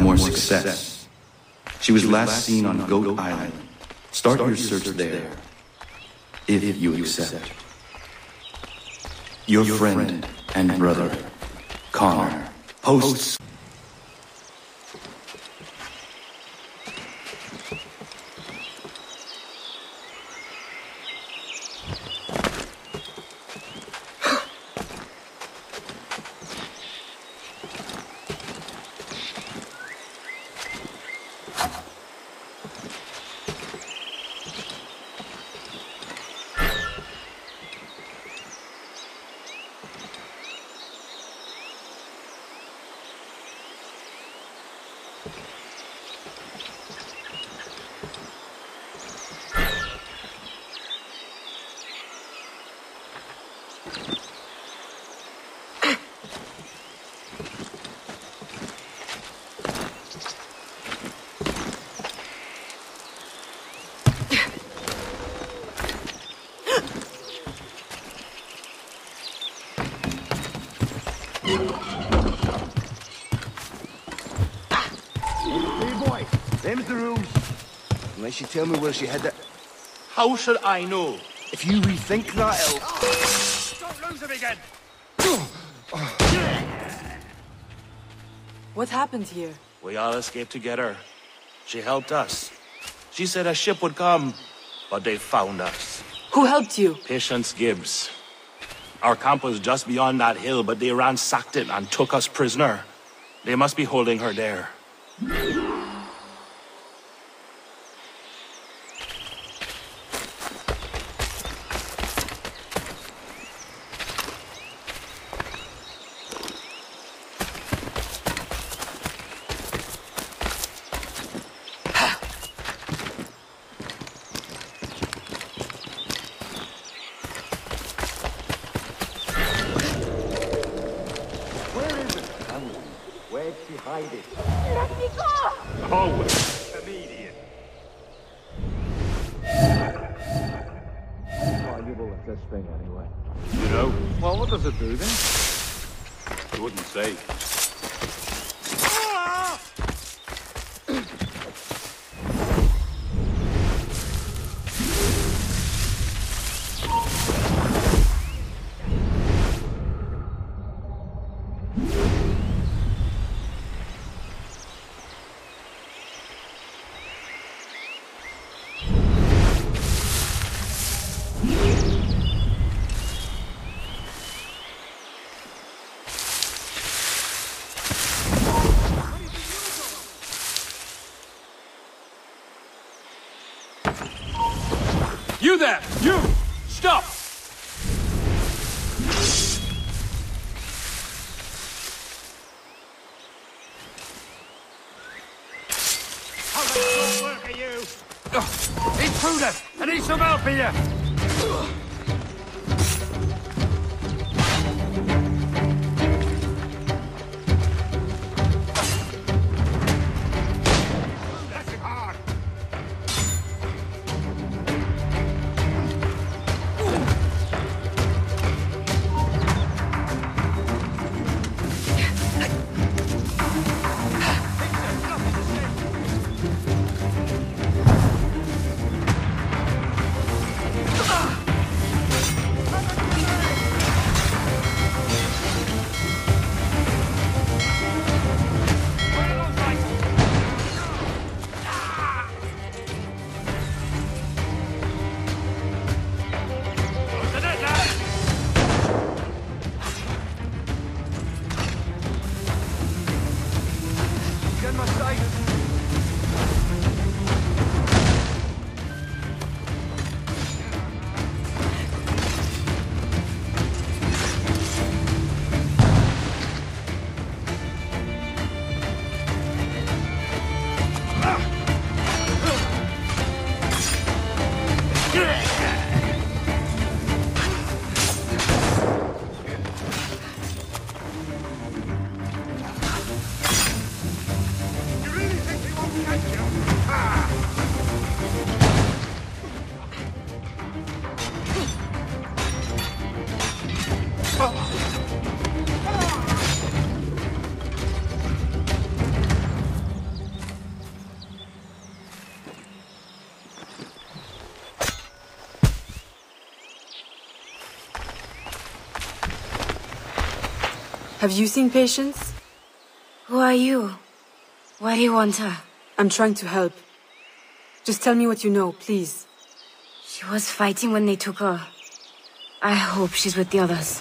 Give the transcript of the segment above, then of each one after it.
More success. She was last seen on Goat Island. Start your search there, if you accept. Your friend and brother, Connor, hosts. Them's the rules. Unless you tell me where she had that. How should I know? If you rethink that, it'll. Don't lose him again! What happened here? We all escaped together. She helped us. She said a ship would come, but they found us. Who helped you? Patience Gibbs. Our camp was just beyond that hill, but they ransacked it and took us prisoner. They must be holding her there. Where'd she hide it? Let me go! Always! Immediate! Valuable at this thing, anyway. You know? Well, what does it do, then? You wouldn't say. You there! You! Stop! How the hell work are you? Intruder! I need some help here! Have you seen Patience? Who are you? Why do you want her? I'm trying to help. Just tell me what you know, please. She was fighting when they took her. I hope she's with the others.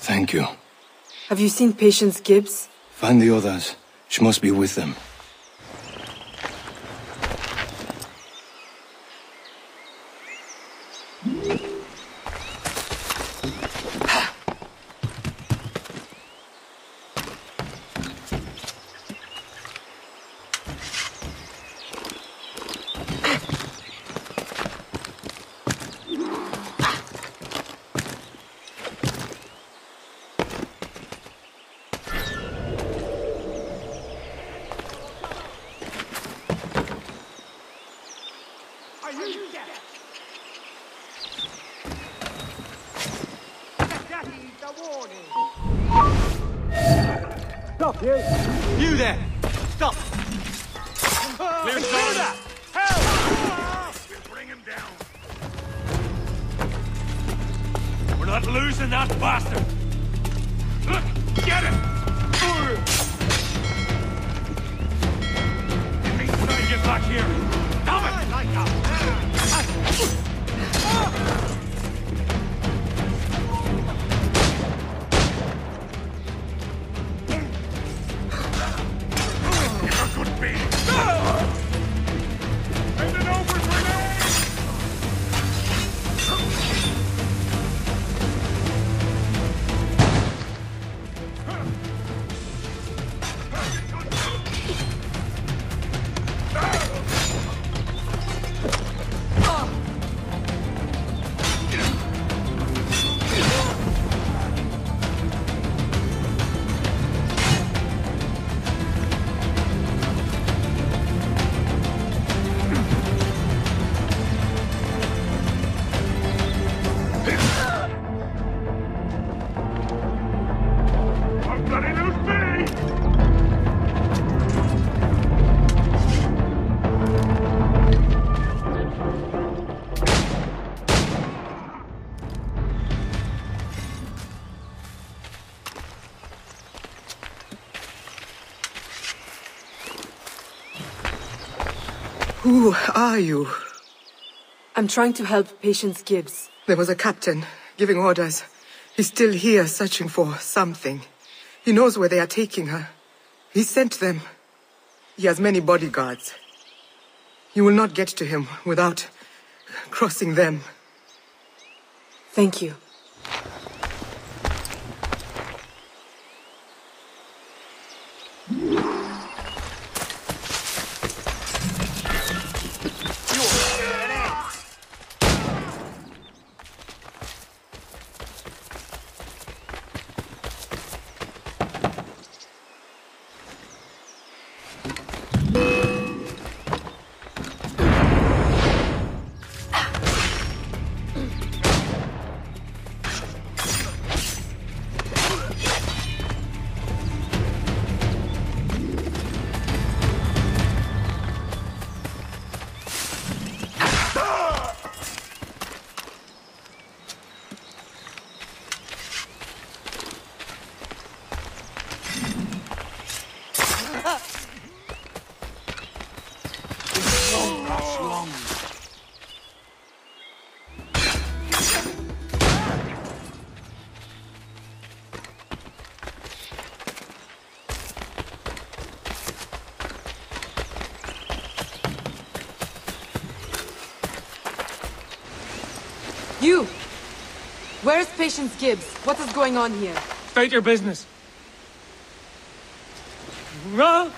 Thank you. Have you seen Patience Gibbs? Find the others. She must be with them. Who are you? I'm trying to help Patience Gibbs. There was a captain giving orders. He's still here searching for something. He knows where they are taking her. He sent them. He has many bodyguards. You will not get to him without crossing them. Thank you. You! Where is Patience Gibbs? What is going on here? State your business. Run!